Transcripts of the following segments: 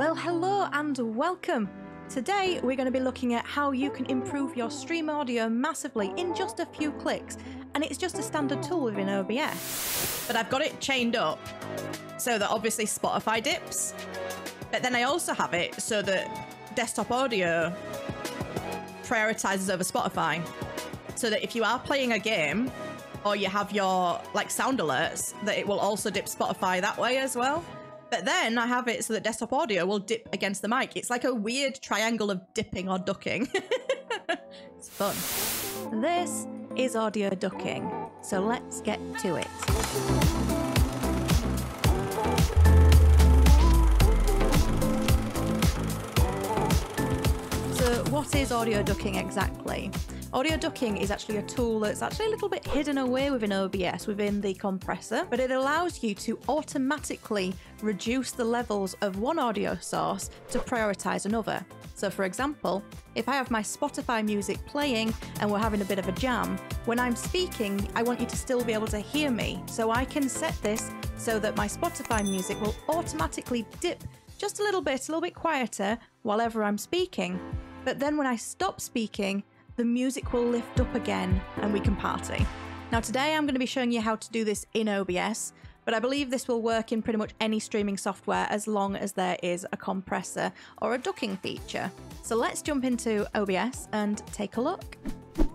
Well, hello and welcome. Today we're going to be looking at how you can improve your stream audio massively in just a few clicks, and it's just a standard tool within OBS. But I've got it chained up so that obviously Spotify dips, but then I also have it so that desktop audio prioritizes over Spotify, so that if you are playing a game or you have your like sound alerts, that it will also dip Spotify that way as well. But then I have it so that desktop audio will dip against the mic. It's like a weird triangle of dipping or ducking. It's fun. This is audio ducking. So let's get to it. So what is audio ducking exactly? Audio ducking is actually a tool that's actually a little bit hidden away within OBS, within the compressor, but it allows you to automatically reduce the levels of one audio source to prioritize another. So for example, if I have my Spotify music playing and we're having a bit of a jam, when I'm speaking, I want you to still be able to hear me. So I can set this so that my Spotify music will automatically dip just a little bit quieter whenever I'm speaking. But then when I stop speaking, the music will lift up again and we can party. Now today I'm going to be showing you how to do this in OBS, but I believe this will work in pretty much any streaming software as long as there is a compressor or a ducking feature. So let's jump into OBS and take a look.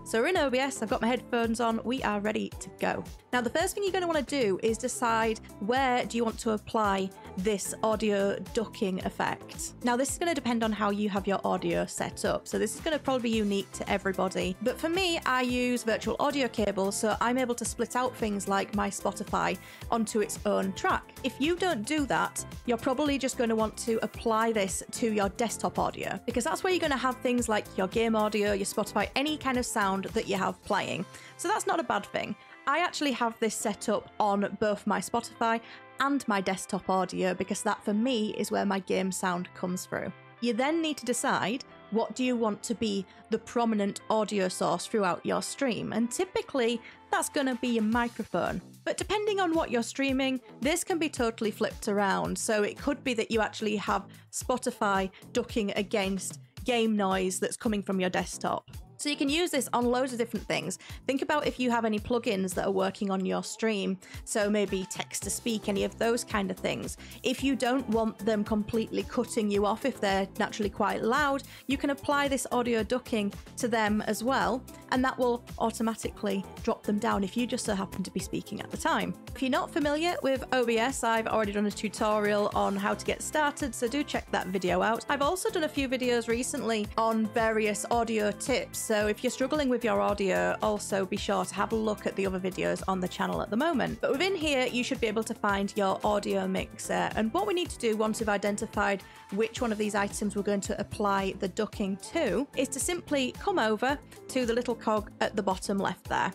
So we're in OBS, I've got my headphones on, we are ready to go. Now the first thing you're going to want to do is decide where do you want to apply this audio ducking effect. Now this is going to depend on how you have your audio set up, so this is going to probably be unique to everybody. But for me, I use virtual audio cables, so I'm able to split out things like my Spotify onto its own track. If you don't do that, you're probably just going to want to apply this to your desktop audio, because that's where you're going to have things like your game audio, your Spotify, any kind of sound that you have playing. So that's not a bad thing. I actually have this set up on both my Spotify and my desktop audio, because that for me is where my game sound comes through. You then need to decide what do you want to be the prominent audio source throughout your stream, and typically that's going to be your microphone. But depending on what you're streaming, this can be totally flipped around, so it could be that you actually have Spotify ducking against game noise that's coming from your desktop. So you can use this on loads of different things. Think about if you have any plugins that are working on your stream, so maybe text-to-speak, any of those kind of things. If you don't want them completely cutting you off if they're naturally quite loud, you can apply this audio ducking to them as well, and that will automatically drop them down if you just so happen to be speaking at the time. If you're not familiar with OBS, I've already done a tutorial on how to get started, so do check that video out. I've also done a few videos recently on various audio tips, so if you're struggling with your audio, also be sure to have a look at the other videos on the channel at the moment. But within here, you should be able to find your audio mixer. And what we need to do once we've identified which one of these items we're going to apply the ducking to is to simply come over to the little cog at the bottom left there.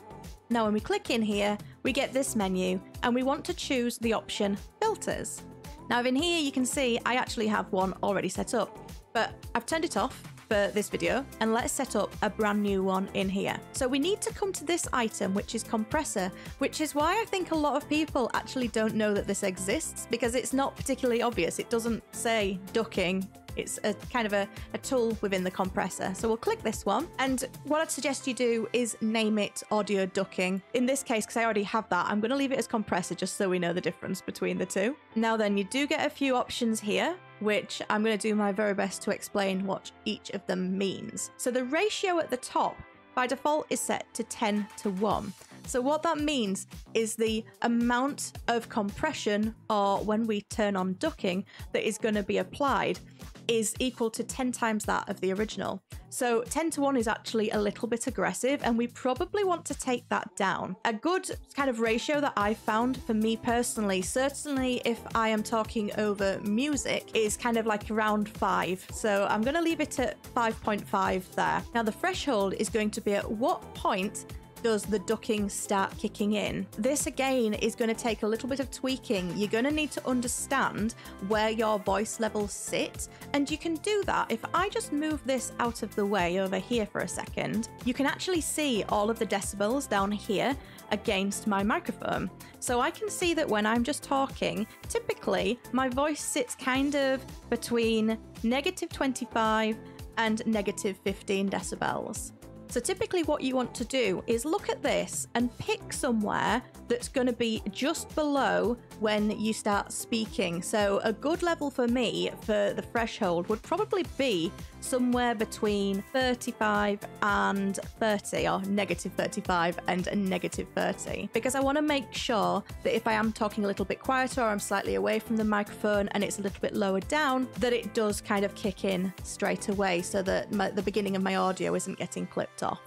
Now, when we click in here, we get this menu and we want to choose the option filters. Now, within here, you can see I actually have one already set up, but I've turned it off for this video, and let's set up a brand new one in here. So we need to come to this item, which is compressor, which is why I think a lot of people actually don't know that this exists, because it's not particularly obvious. It doesn't say ducking. It's a kind of a tool within the compressor. So we'll click this one, and what I'd suggest you do is name it audio ducking. In this case, because I already have that, I'm going to leave it as compressor just so we know the difference between the two. Now then, you do get a few options here, which I'm going to do my very best to explain what each of them means. So the ratio at the top by default is set to 10:1. So what that means is the amount of compression, or when we turn on ducking, that is going to be applied is equal to 10 times that of the original. So 10:1 is actually a little bit aggressive, and we probably want to take that down. A good kind of ratio that I found for me personally, certainly if I am talking over music, is kind of like around 5. So I'm going to leave it at 5.5 there. Now the threshold is going to be at what point does the ducking start kicking in? This again is going to take a little bit of tweaking. You're going to need to understand where your voice levels sit, and you can do that. If I just move this out of the way over here for a second, you can actually see all of the decibels down here against my microphone. So I can see that when I'm just talking, typically my voice sits kind of between negative 25 and negative 15 decibels. So typically what you want to do is look at this and pick somewhere that's going to be just below when you start speaking. So a good level for me for the threshold would probably be somewhere between 35 and 30, or negative 35 and negative 30, because I want to make sure that if I am talking a little bit quieter or I'm slightly away from the microphone and it's a little bit lower down, that it does kind of kick in straight away so that the beginning of my audio isn't getting clipped off.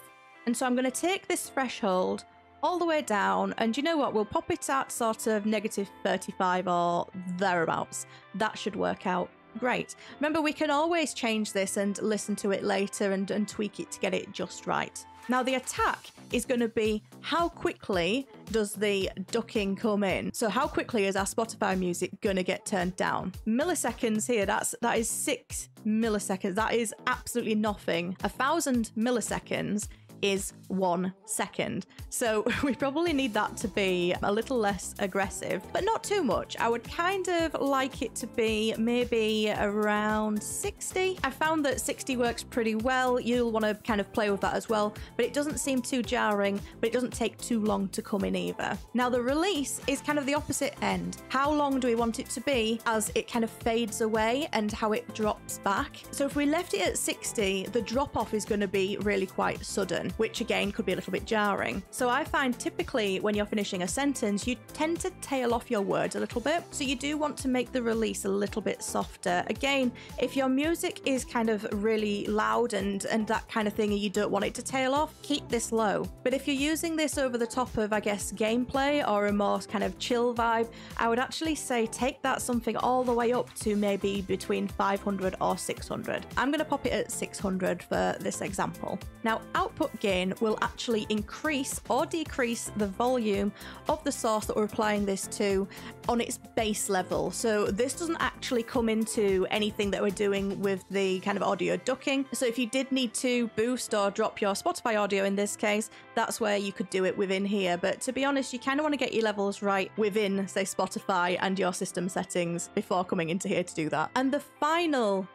And so I'm going to take this threshold all the way down, and you know what, we'll pop it at sort of negative 35 or thereabouts. That should work out great. Remember, we can always change this and listen to it later and tweak it to get it just right. Now the attack is going to be how quickly does the ducking come in? So how quickly is our Spotify music going to get turned down? Milliseconds here, that is 6 milliseconds. That is absolutely nothing. 1,000 milliseconds is 1 second. So we probably need that to be a little less aggressive, but not too much. I would kind of like it to be maybe around 60. I found that 60 works pretty well. You'll want to kind of play with that as well, but it doesn't seem too jarring, but it doesn't take too long to come in either. Now the release is kind of the opposite end. How long do we want it to be as it kind of fades away and how it drops back? So if we left it at 60, the drop off is going to be really quite sudden, which again could be a little bit jarring. So I find typically when you're finishing a sentence, you tend to tail off your words a little bit. So you do want to make the release a little bit softer. Again, if your music is kind of really loud and that kind of thing, and you don't want it to tail off, keep this low. But if you're using this over the top of, I guess, gameplay or a more kind of chill vibe, I would actually say take that something all the way up to maybe between 500 or 600. I'm going to pop it at 600 for this example. Now output gain will actually increase or decrease the volume of the source that we're applying this to on its base level. So this doesn't actually come into anything that we're doing with the kind of audio ducking. So if you did need to boost or drop your Spotify audio in this case, that's where you could do it within here. But to be honest, you kind of want to get your levels right within, say, Spotify and your system settings before coming into here to do that. And the final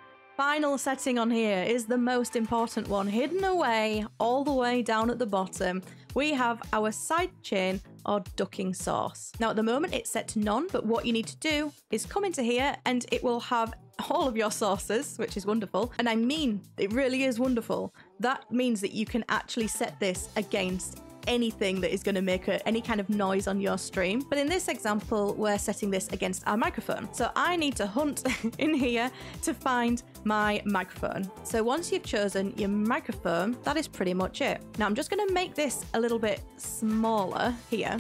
setting on here is the most important one, hidden away all the way down at the bottom. We have our sidechain or ducking source. Now at the moment it's set to none, but what you need to do is come into here and it will have all of your sources, which is wonderful. And I mean, it really is wonderful. That means that you can actually set this against anything that is going to make any kind of noise on your stream. But in this example, we're setting this against our microphone. So I need to hunt in here to find my microphone. So once you've chosen your microphone, that is pretty much it. Now I'm just going to make this a little bit smaller here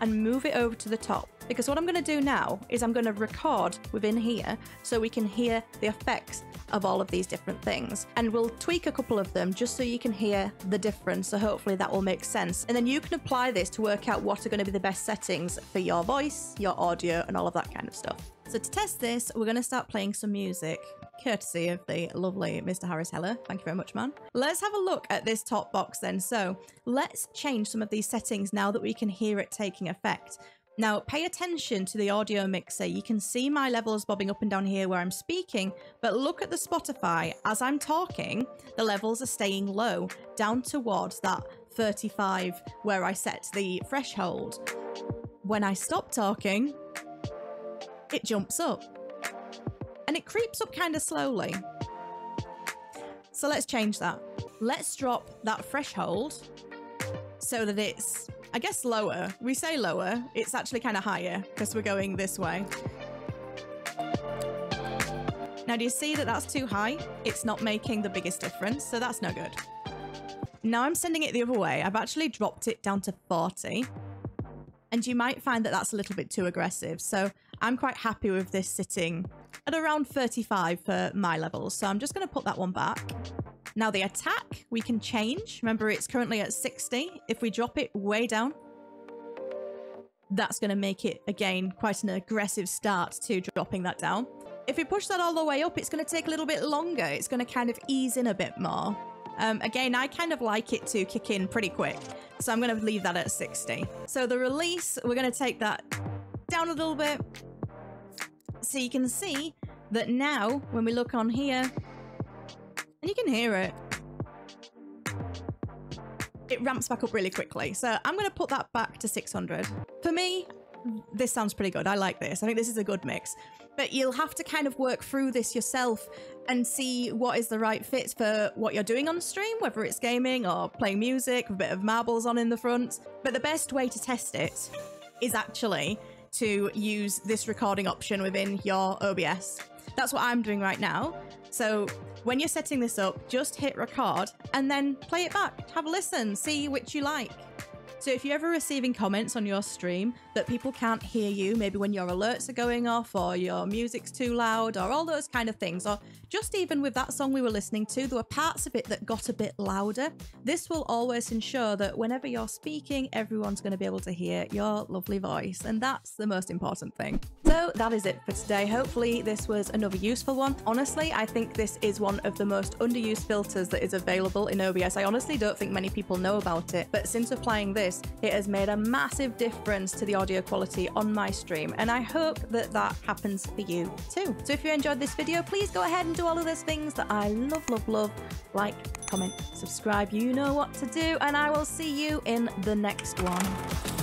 and move it over to the top, because what I'm going to do now is I'm going to record within here so we can hear the effects of all of these different things, and we'll tweak a couple of them just so you can hear the difference. So hopefully that will make sense, and then you can apply this to work out what are going to be the best settings for your voice, your audio, and all of that kind of stuff. So to test this, we're going to start playing some music courtesy of the lovely Mr. Harris Heller. Thank you very much, man. Let's have a look at this top box then. So let's change some of these settings now that we can hear it taking effect. Now, pay attention to the audio mixer. You can see my levels bobbing up and down here where I'm speaking, but look at the Spotify. As I'm talking, the levels are staying low, down towards that 35 where I set the threshold. When I stop talking, it jumps up and it creeps up kind of slowly. So let's change that. Let's drop that threshold so that it's, I guess, lower. We say lower, it's actually kind of higher because we're going this way. Now, do you see that that's too high? It's not making the biggest difference, so that's no good. Now I'm sending it the other way. I've actually dropped it down to 40. And you might find that that's a little bit too aggressive. So I'm quite happy with this sitting at around 35 for my levels. So I'm just going to put that one back. Now the attack we can change. Remember, it's currently at 60. If we drop it way down, that's going to make it, again, quite an aggressive start to dropping that down. If we push that all the way up, it's going to take a little bit longer. It's going to kind of ease in a bit more. Again, I kind of like it to kick in pretty quick, so I'm going to leave that at 60. So the release, we're going to take that down a little bit. So you can see that now when we look on here, and you can hear it, it ramps back up really quickly. So I'm going to put that back to 600. For me, this sounds pretty good. I like this. I think this is a good mix. But you'll have to kind of work through this yourself and see what is the right fit for what you're doing on stream, whether it's gaming or playing music, a bit of marbles on in the front. But the best way to test it is actually to use this recording option within your OBS. That's what I'm doing right now. So when you're setting this up, just hit record and then play it back. Have a listen, see which you like. So if you're ever receiving comments on your stream that people can't hear you, maybe when your alerts are going off or your music's too loud or all those kind of things, or just even with that song we were listening to, there were parts of it that got a bit louder. This will always ensure that whenever you're speaking, everyone's going to be able to hear your lovely voice. And that's the most important thing. So that is it for today. Hopefully this was another useful one. Honestly, I think this is one of the most underused filters that is available in OBS. I honestly don't think many people know about it, but since applying this, it has made a massive difference to the audio quality on my stream, and I hope that that happens for you too. So if you enjoyed this video, please go ahead and do all of those things that I love. Like, comment, subscribe, you know what to do, and I will see you in the next one.